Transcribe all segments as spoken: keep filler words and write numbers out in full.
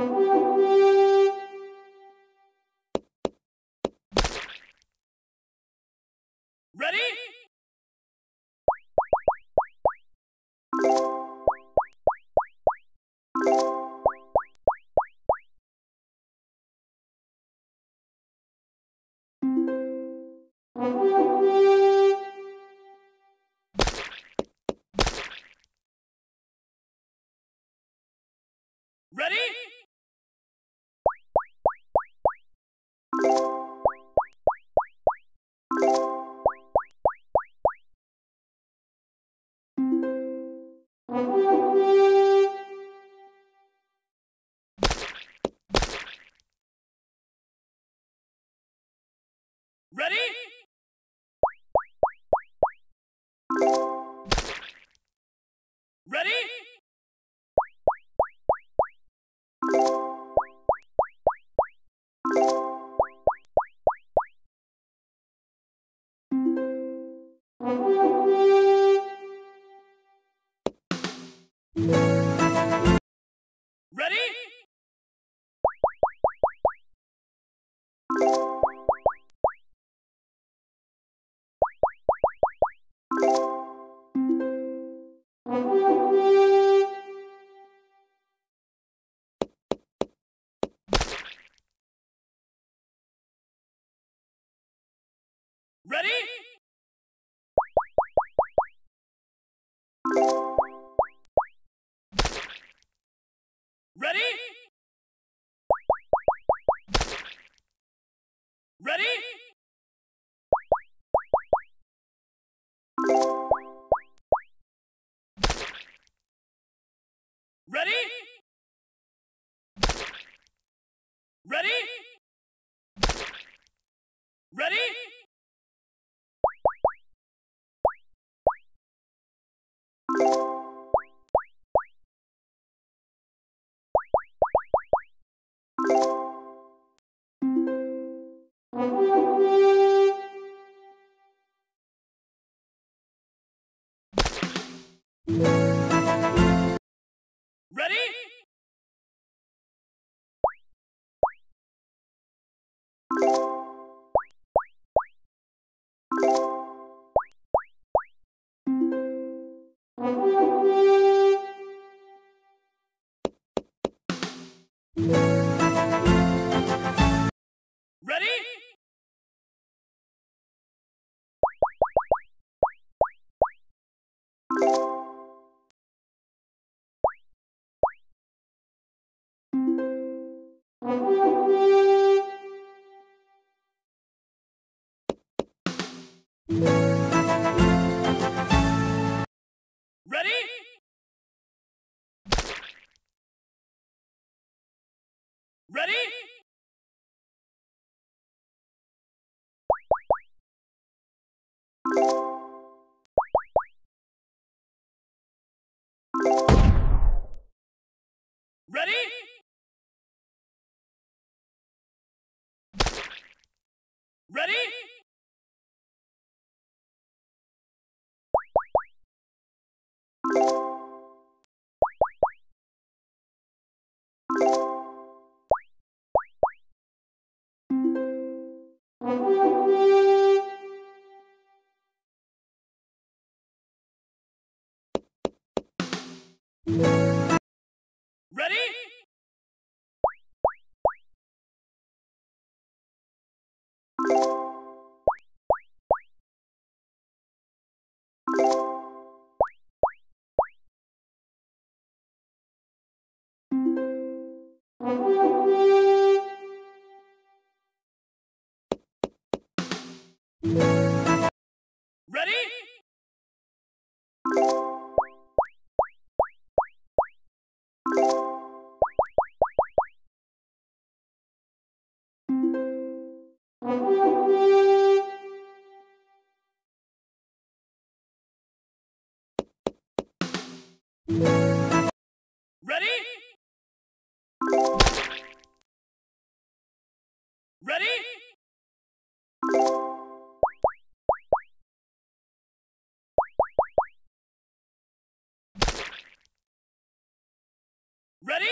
Ready? Ready? Ready? Ready? Ready? Ready? Ready? Ready? Ready? Ready? Ready? Ready? Ready? Ready? Ready? Ready? Ready? Ready? Ready? Ready? Ready?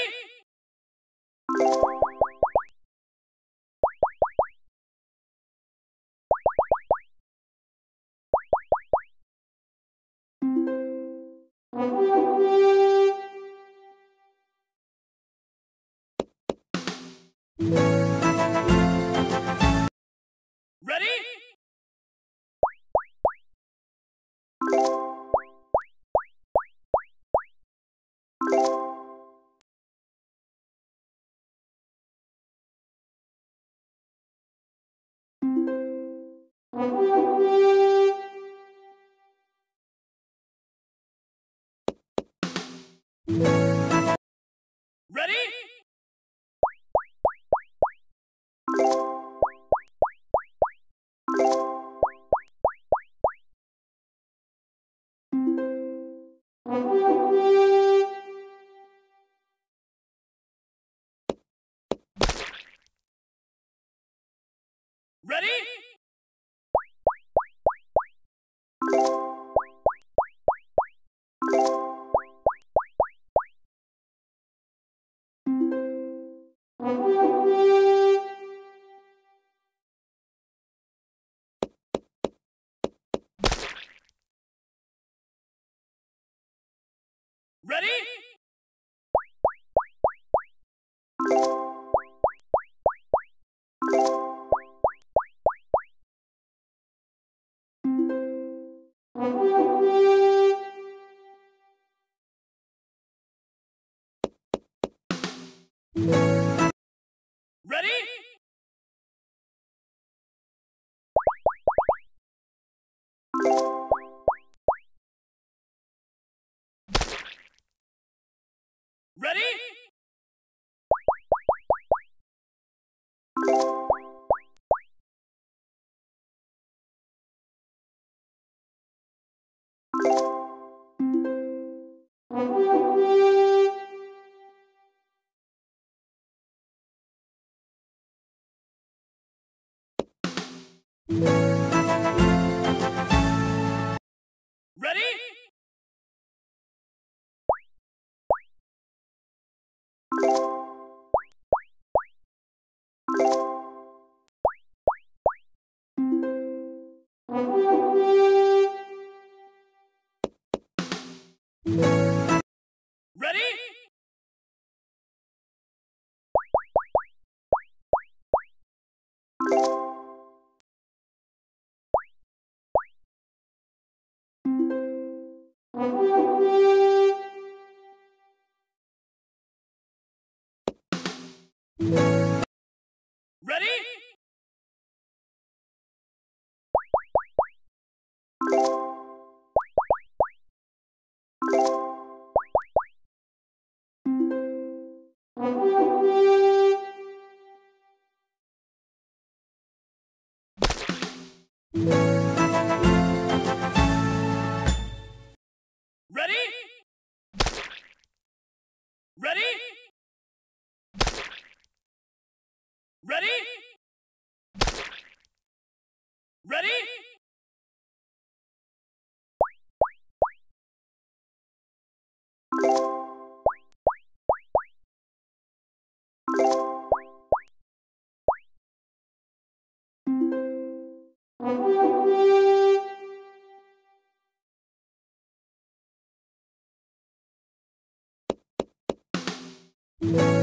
No.